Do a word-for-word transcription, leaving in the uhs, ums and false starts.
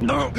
No!